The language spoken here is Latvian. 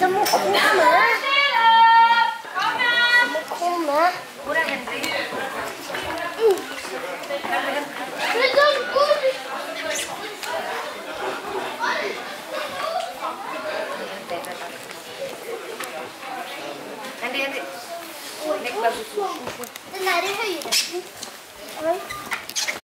너무 고마워. 너무 고마워. Andy, Nick loves you.